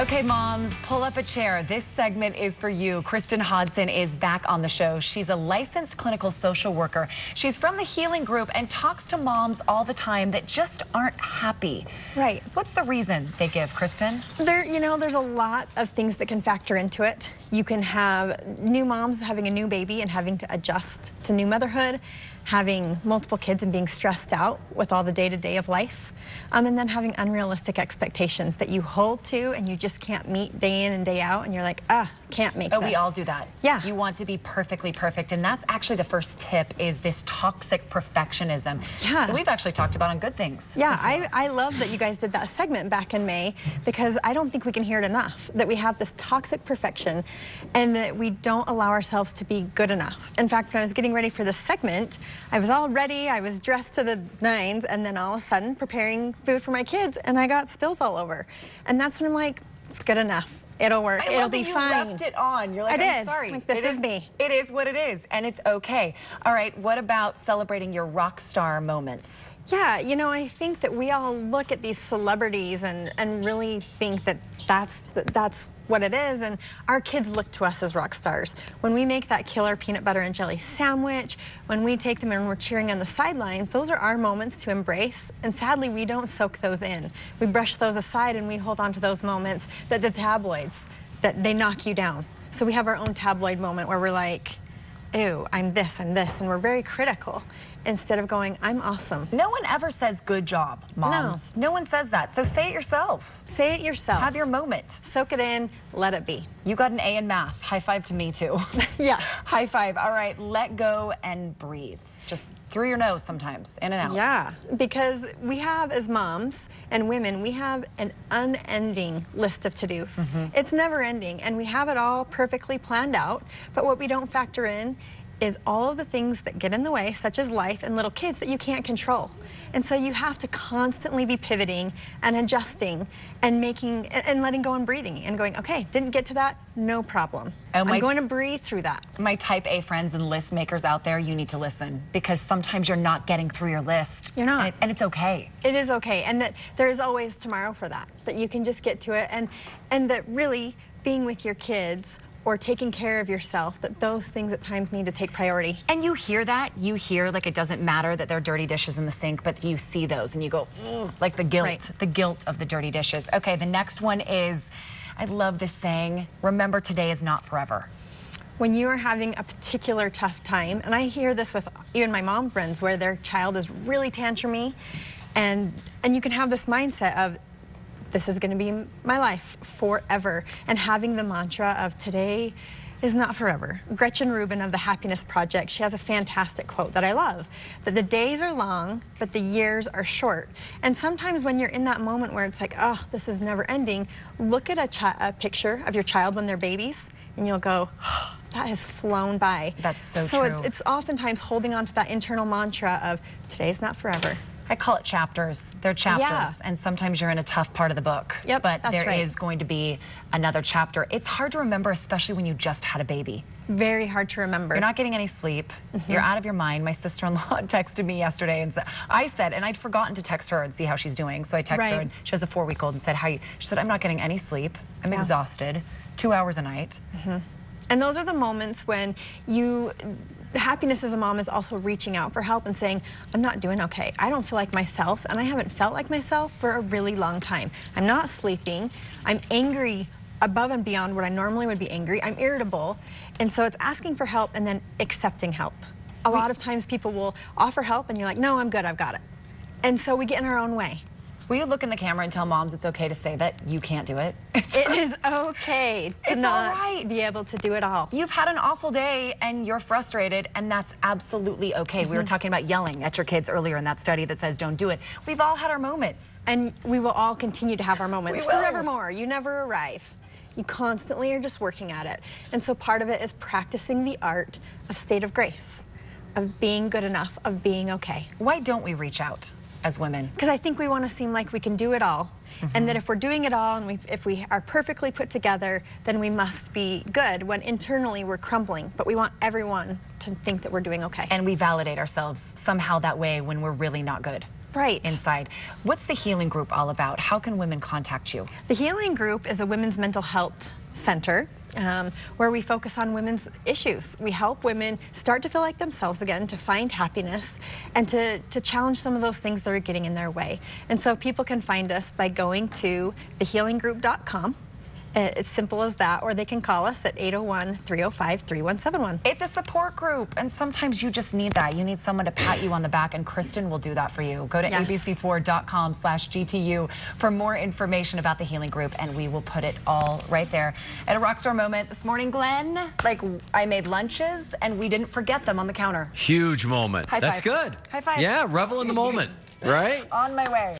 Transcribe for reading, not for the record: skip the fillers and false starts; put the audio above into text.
Okay, moms, pull up a chair. This segment is for you. Kristen Hodson is back on the show. She's a licensed clinical social worker. She's from the Healing Group and talks to moms all the time that just aren't happy. Right. What's the reason they give, Kristen? There's a lot of things that can factor into it. You can have new moms having a new baby and having to adjust to new motherhood, having multiple kids and being stressed out with all the day-to-day of life, and then having unrealistic expectations that you hold to and you just can't meet day in and day out, and you're like, can't make this. We all do that. Yeah. You want to be perfectly perfect, and that's actually the first tip, is this toxic perfectionism. Yeah. That we've actually talked about on Good Things. Yeah, I love that you guys did that segment back in May, because I don't think we can hear it enough, that we have this toxic perfection and that we don't allow ourselves to be good enough. In fact, when I was getting ready for this segment, I was all ready, I was dressed to the nines, and then all of a sudden preparing food for my kids and I got spills all over. And that's when I'm like, it's good enough. It'll work. It'll be fine. I love that you left it on. You're like, I'm sorry. Like, this is me. It is what it is, and it's okay. All right, what about celebrating your rock star moments? Yeah, I think that we all look at these celebrities and really think that that's what it is, and our kids look to us as rock stars. When we make that killer peanut butter and jelly sandwich, when we take them and we're cheering on the sidelines, those are our moments to embrace, and sadly we don't soak those in. We brush those aside and we hold on to those moments that the tabloids, that they knock you down. So we have our own tabloid moment where we're like, ew, I'm this, and we're very critical, instead of going, I'm awesome. No one ever says good job, moms. No one says that, so say it yourself. Say it yourself. Have your moment. Soak it in, let it be. You got an A in math, high five to me too. Yeah. High five, all right, let go and breathe. Just through your nose sometimes, in and out. Yeah, because we have, as moms and women, we have an unending list of to-dos. It's never ending, and we have it all perfectly planned out, but what we don't factor in is all of the things that get in the way, such as life and little kids, that you can't control. And so you have to constantly be pivoting and adjusting and making and letting go and breathing and going, okay, didn't get to that, no problem. I'm going to breathe through that. My type A friends and list makers out there, you need to listen, because sometimes you're not getting through your list. You're not. And it's okay. It is okay, and that there is always tomorrow for that, that you can just get to it, and that really being with your kids or taking care of yourself, that those things at times need to take priority. And you hear that, you hear like it doesn't matter that there are dirty dishes in the sink, but you see those and you go, like the guilt, right. The guilt of the dirty dishes. Okay, the next one is, I love this saying, remember today is not forever. When you are having a particular tough time, and I hear this with even my mom friends where their child is really tantrumy, and you can have this mindset of, this is going to be my life forever, and having the mantra of today is not forever. Gretchen Rubin of the Happiness Project, she has a fantastic quote that I love, that the days are long, but the years are short. And sometimes when you're in that moment where it's like, oh, this is never ending, look at a picture of your child when they're babies, and you'll go, oh, that has flown by. That's so true. So it's oftentimes holding on to that internal mantra of today's not forever. I call it chapters. They're chapters, and sometimes you're in a tough part of the book, but there is going to be another chapter. It's hard to remember, especially when you just had a baby. Very hard to remember. You're not getting any sleep. You're out of your mind. My sister-in-law texted me yesterday, and I said, and I'd forgotten to text her and see how she's doing, so I texted her, and she has a 4-week-old, and said, how are you? She said, I'm not getting any sleep. I'm exhausted, 2 hours a night. And those are the moments when you, happiness as a mom is also reaching out for help and saying, I'm not doing okay. I don't feel like myself, and I haven't felt like myself for a really long time. I'm not sleeping. I'm angry above and beyond what I normally would be angry. I'm irritable. And so it's asking for help and then accepting help. A lot of times people will offer help and you're like, no, I'm good, I've got it. And so we get in our own way. Will you look in the camera and tell moms it's okay to say that you can't do it? It is okay to not be able to do it all. You've had an awful day and you're frustrated, and that's absolutely okay. We were talking about yelling at your kids earlier in that study that says don't do it. We've all had our moments. And we will all continue to have our moments forevermore. You never arrive. You constantly are just working at it. And so part of it is practicing the art of state of grace, of being good enough, of being okay. Why don't we reach out as women? Because I think we want to seem like we can do it all, and that if we're doing it all and if we are perfectly put together, then we must be good, when internally we're crumbling. But we want everyone to think that we're doing okay. And we validate ourselves somehow that way when we're really not good. right inside. What's the Healing Group all about? How can women contact you? The Healing Group is a women's mental health center where we focus on women's issues. We help women start to feel like themselves again, to find happiness, and to challenge some of those things that are getting in their way. And so people can find us by going to thehealinggroup.com. It's simple as that, or they can call us at 801-305-3171. It's a support group, and sometimes you just need that. You need someone to pat you on the back, and Kristen will do that for you. Go to abc4.com/GTU for more information about the Healing Group, and we will put it all right there. At a rock star moment this morning, Glenn, like, I made lunches, and we didn't forget them on the counter. Huge moment. High five. That's good. High five. Yeah, revel in the moment, right? On my way.